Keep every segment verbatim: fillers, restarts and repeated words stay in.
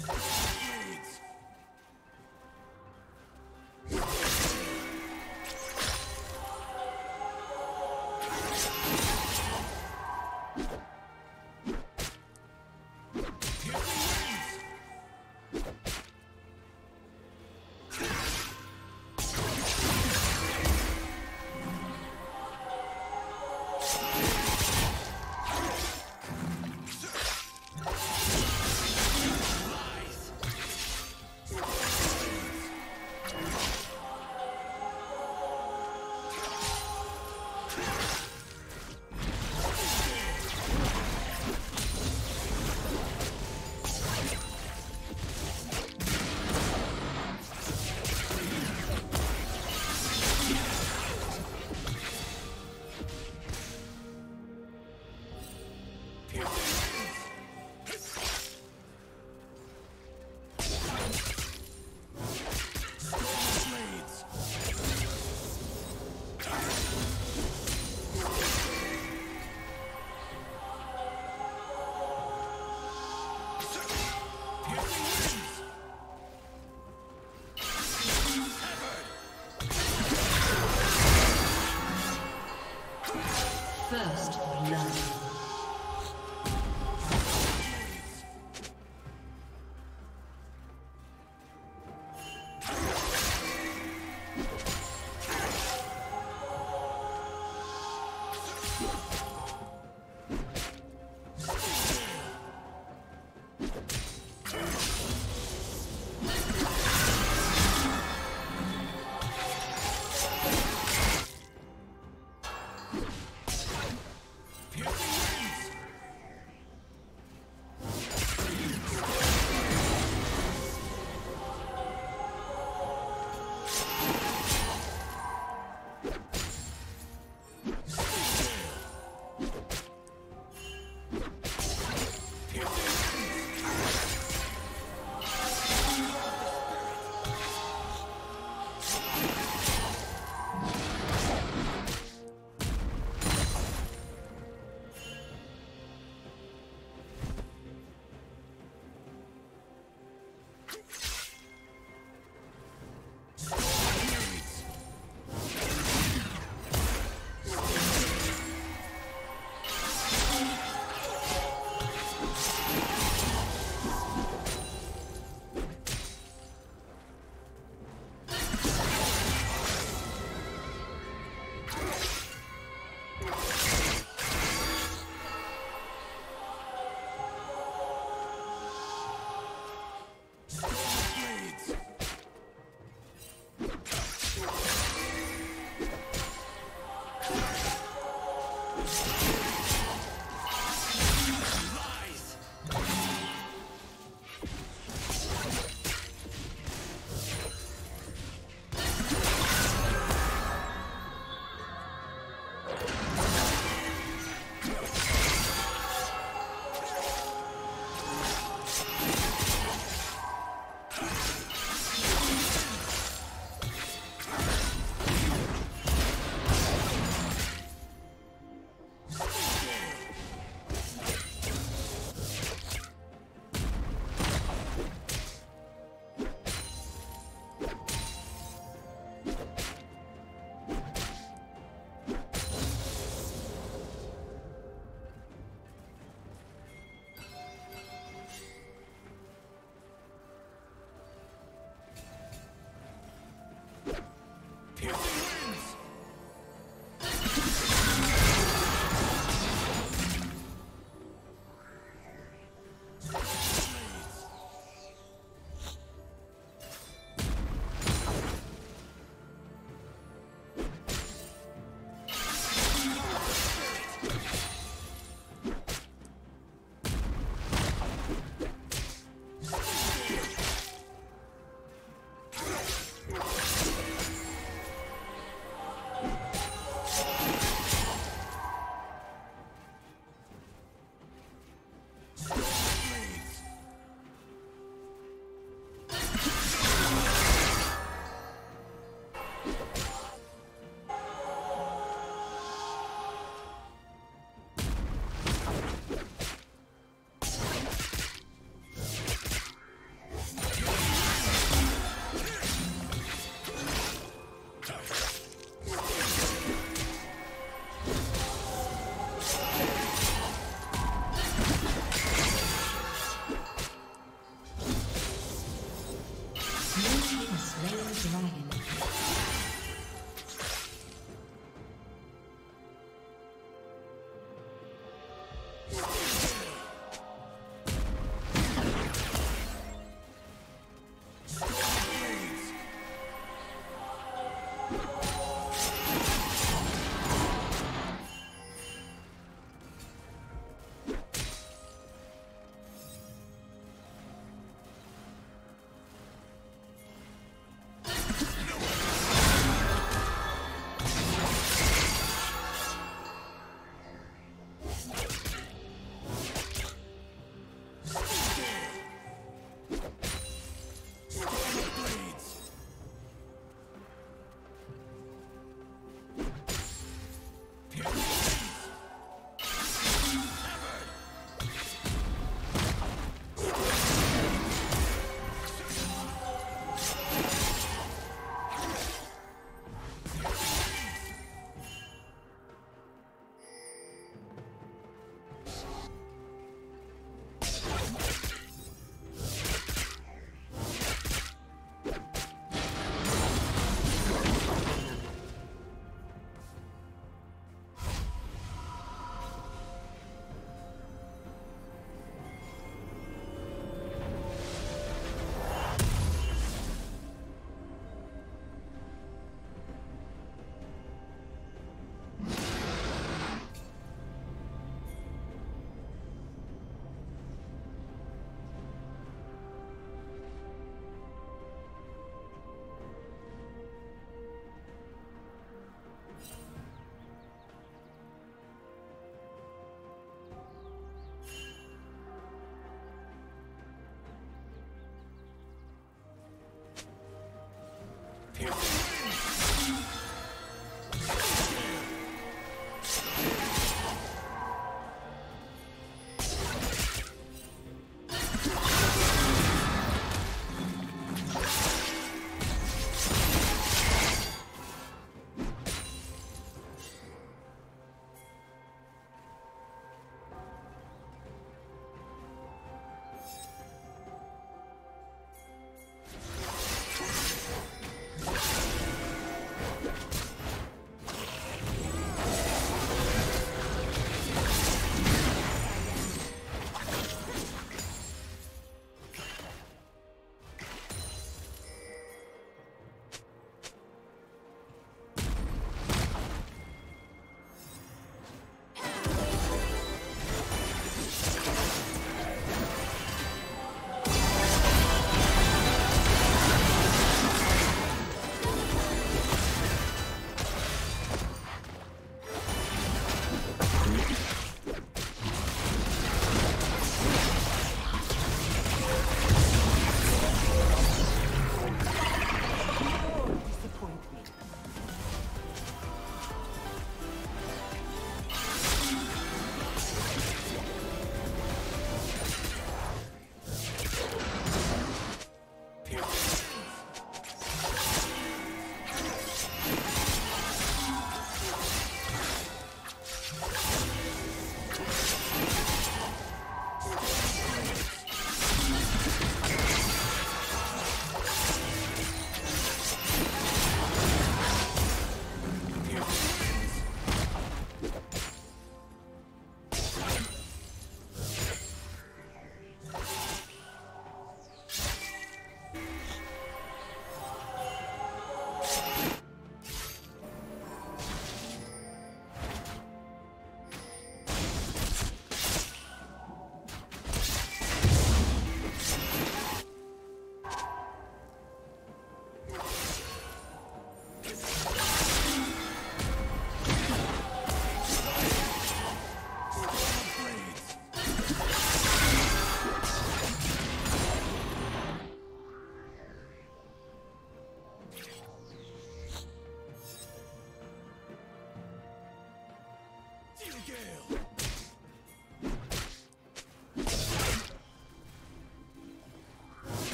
Nice.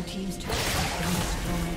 Blue team's turret has been destroyed.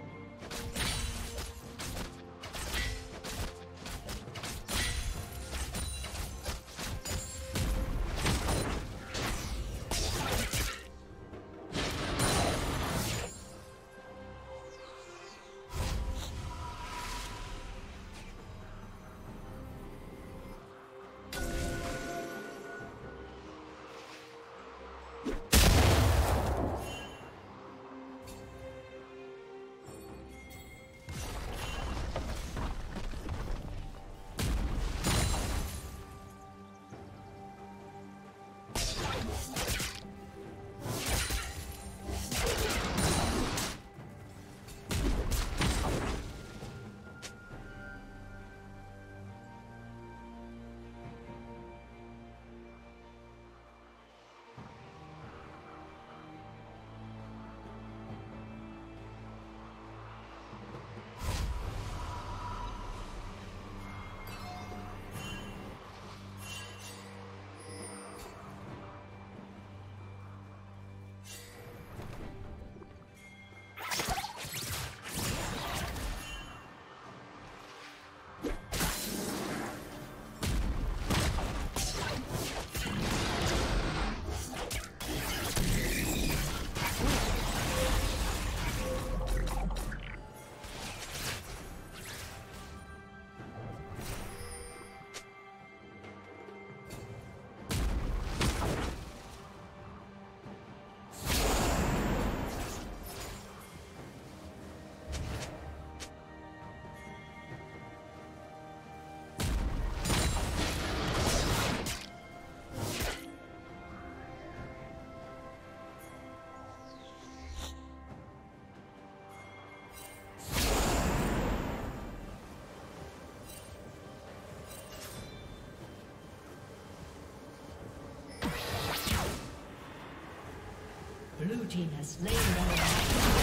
Blue team has laid down.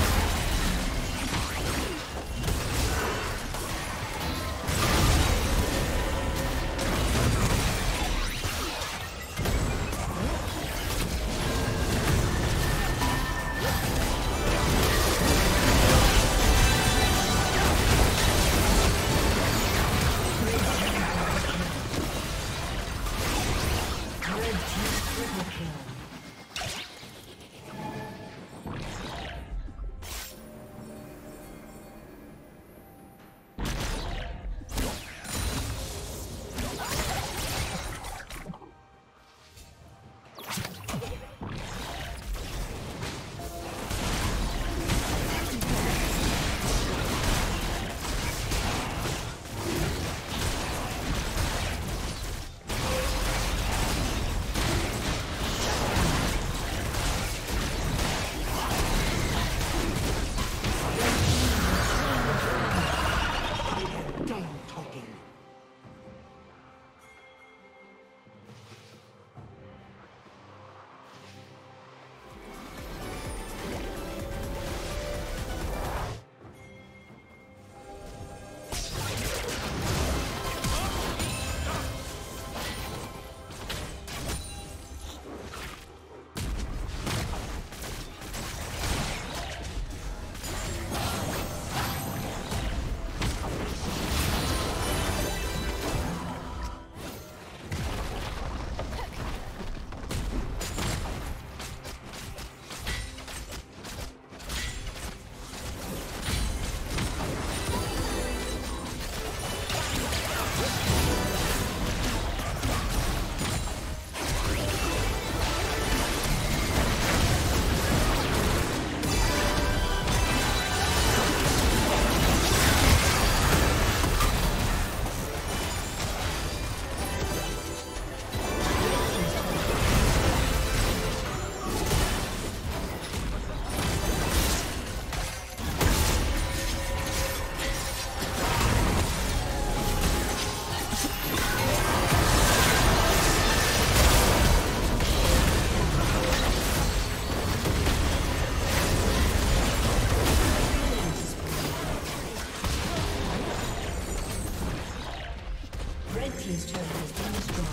team's turret has been destroyed.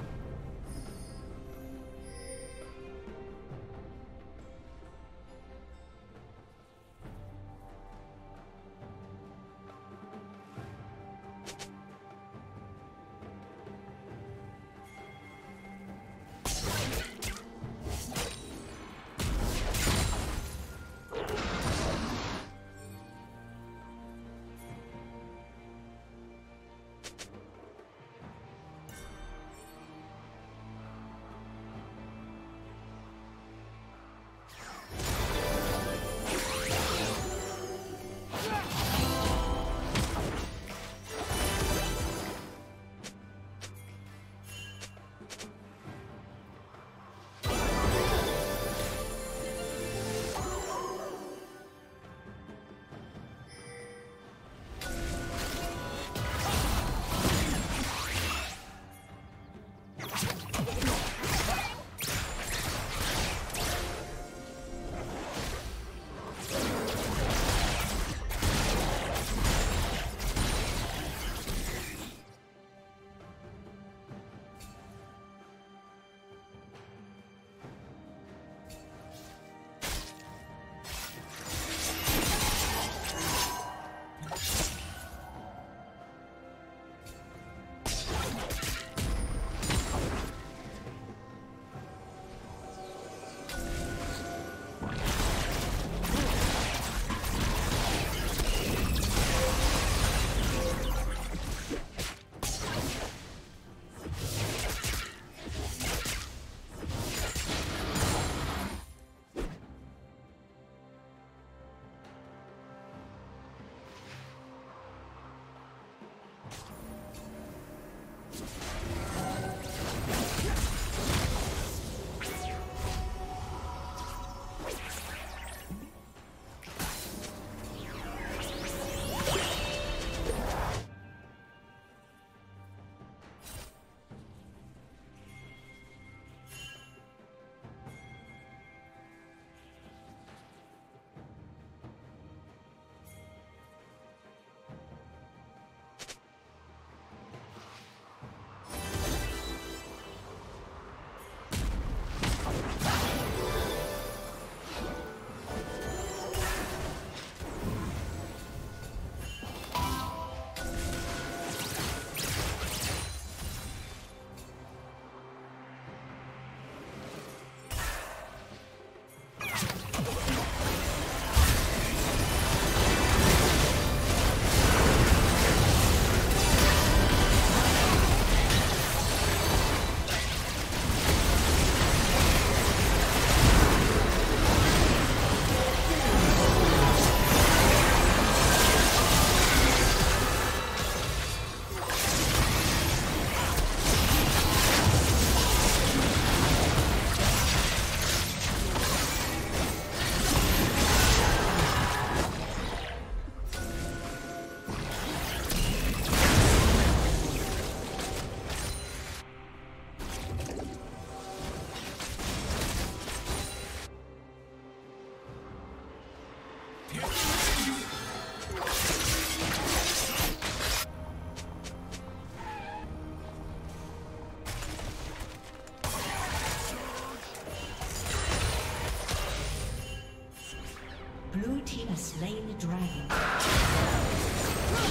Slain the dragon.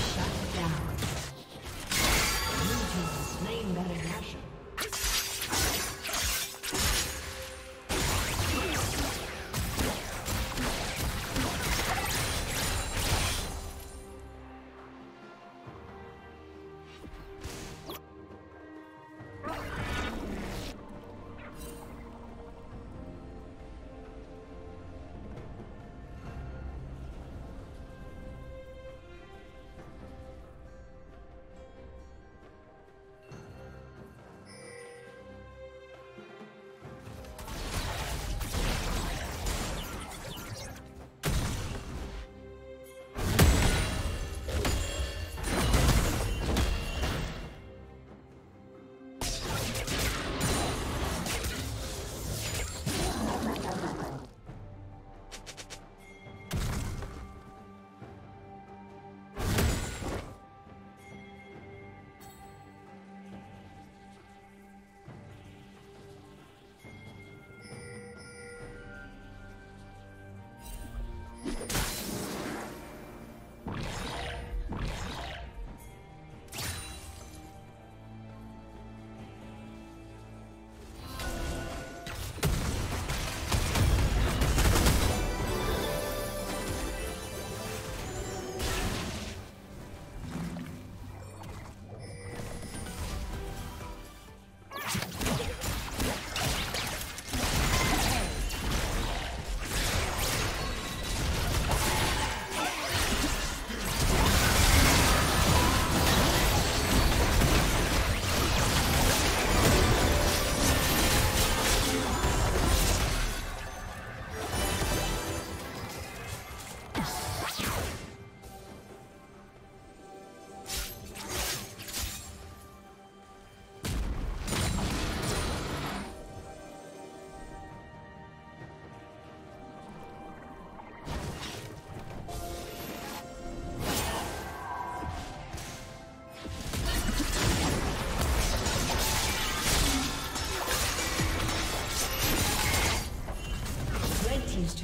Shut down. Blue team has slain Baron Nashor.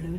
Blue